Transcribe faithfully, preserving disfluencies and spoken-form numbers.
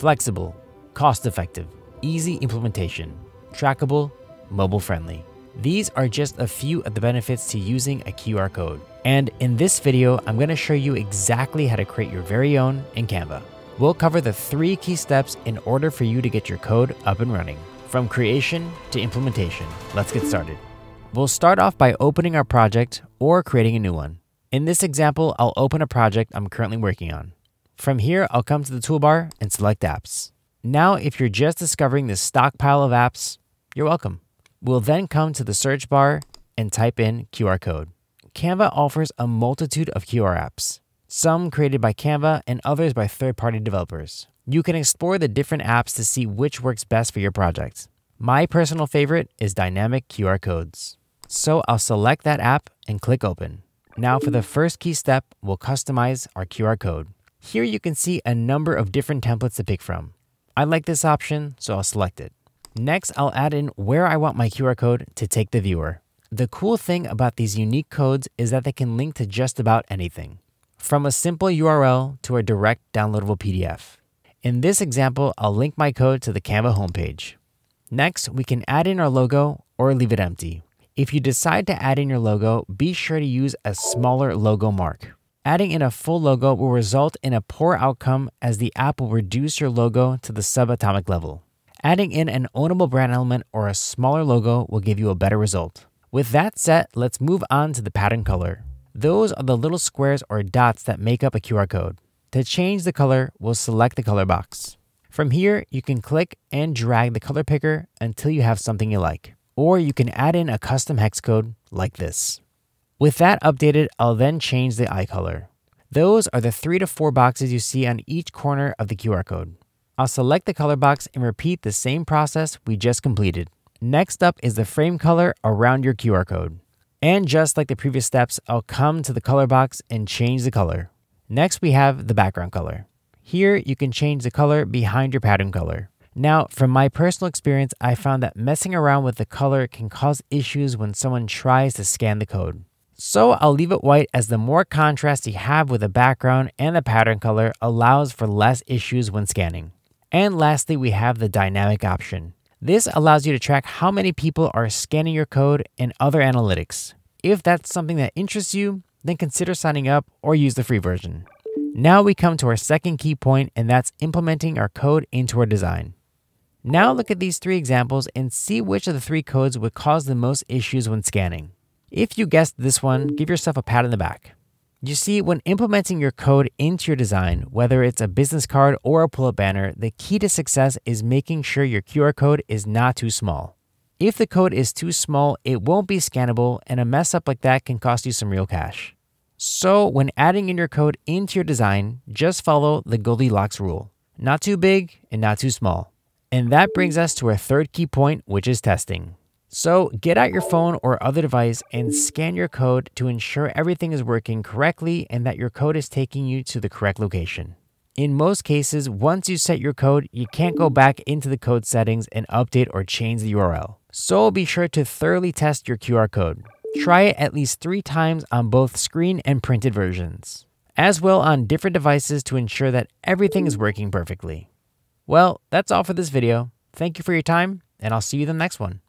Flexible, cost-effective, easy implementation, trackable, mobile-friendly. These are just a few of the benefits to using a Q R code. And in this video, I'm going to show you exactly how to create your very own in Canva. We'll cover the three key steps in order for you to get your code up and running. From creation to implementation, let's get started. We'll start off by opening our project or creating a new one. In this example, I'll open a project I'm currently working on. From here, I'll come to the toolbar and select apps. Now, if you're just discovering this stockpile of apps, you're welcome. We'll then come to the search bar and type in Q R code. Canva offers a multitude of Q R apps, some created by Canva and others by third-party developers. You can explore the different apps to see which works best for your project. My personal favorite is Dynamic Q R Codes. So I'll select that app and click open. Now for the first key step, we'll customize our Q R code. Here you can see a number of different templates to pick from. I like this option, so I'll select it. Next, I'll add in where I want my Q R code to take the viewer. The cool thing about these unique codes is that they can link to just about anything, from a simple U R L to a direct downloadable P D F. In this example, I'll link my code to the Canva homepage. Next, we can add in our logo or leave it empty. If you decide to add in your logo, be sure to use a smaller logo mark. Adding in a full logo will result in a poor outcome, as the app will reduce your logo to the subatomic level. Adding in an ownable brand element or a smaller logo will give you a better result. With that set, let's move on to the pattern color. Those are the little squares or dots that make up a Q R code. To change the color, we'll select the color box. From here, you can click and drag the color picker until you have something you like. Or you can add in a custom hex code like this. With that updated, I'll then change the eye color. Those are the three to four boxes you see on each corner of the Q R code. I'll select the color box and repeat the same process we just completed. Next up is the frame color around your Q R code. And just like the previous steps, I'll come to the color box and change the color. Next, we have the background color. Here, you can change the color behind your pattern color. Now, from my personal experience, I found that messing around with the color can cause issues when someone tries to scan the code. So I'll leave it white, as the more contrast you have with the background and the pattern color allows for less issues when scanning. And lastly, we have the dynamic option. This allows you to track how many people are scanning your code and other analytics. If that's something that interests you, then consider signing up or use the free version. Now we come to our second key point, and that's implementing our code into our design. Now look at these three examples and see which of the three codes would cause the most issues when scanning. If you guessed this one, give yourself a pat on the back. You see, when implementing your code into your design, whether it's a business card or a pull-up banner, the key to success is making sure your Q R code is not too small. If the code is too small, it won't be scannable, and a mess up like that can cost you some real cash. So when adding in your code into your design, just follow the Goldilocks rule. Not too big and not too small. And that brings us to our third key point, which is testing. So get out your phone or other device and scan your code to ensure everything is working correctly and that your code is taking you to the correct location. In most cases, once you set your code, you can't go back into the code settings and update or change the U R L. So be sure to thoroughly test your Q R code. Try it at least three times on both screen and printed versions, as well on different devices, to ensure that everything is working perfectly. Well, that's all for this video. Thank you for your time, and I'll see you in the next one.